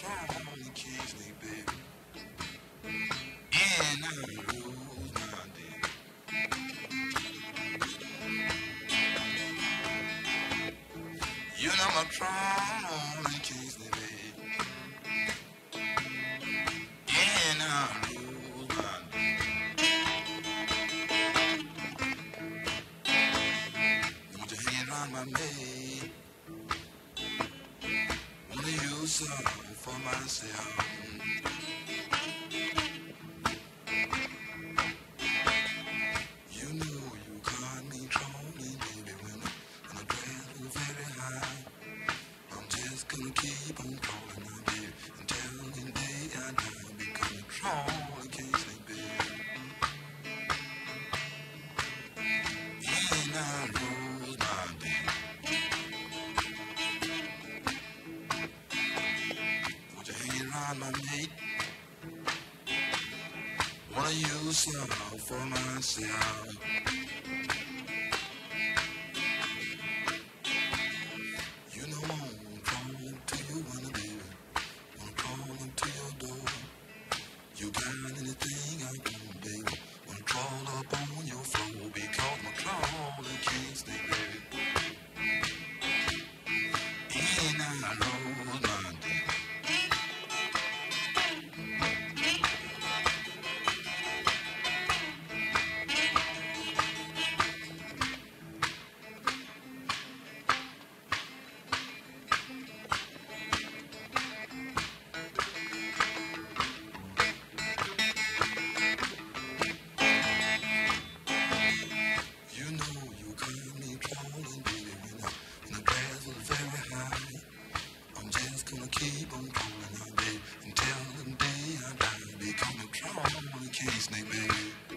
Crawling King Snake, baby. And I don't know now, you know my Crawling King Snake, baby. And I don't know. My maid, only use her for myself. You know you caught me crawling, baby, when the grass was very high. I'm just gonna keep on crawling, my baby, until the day I die, because I'm crawling, can't sleep, baby. And I rose my baby. My mate, wanna use her for myself. You know I'm crawling to you when I do, I'm crawling to your door. You got anything I can do? I'm crawling up on your floor because my crawling can't stay, baby. And I roll my day. Keep on calling my baby until the day I die, become a crawling king snake, baby.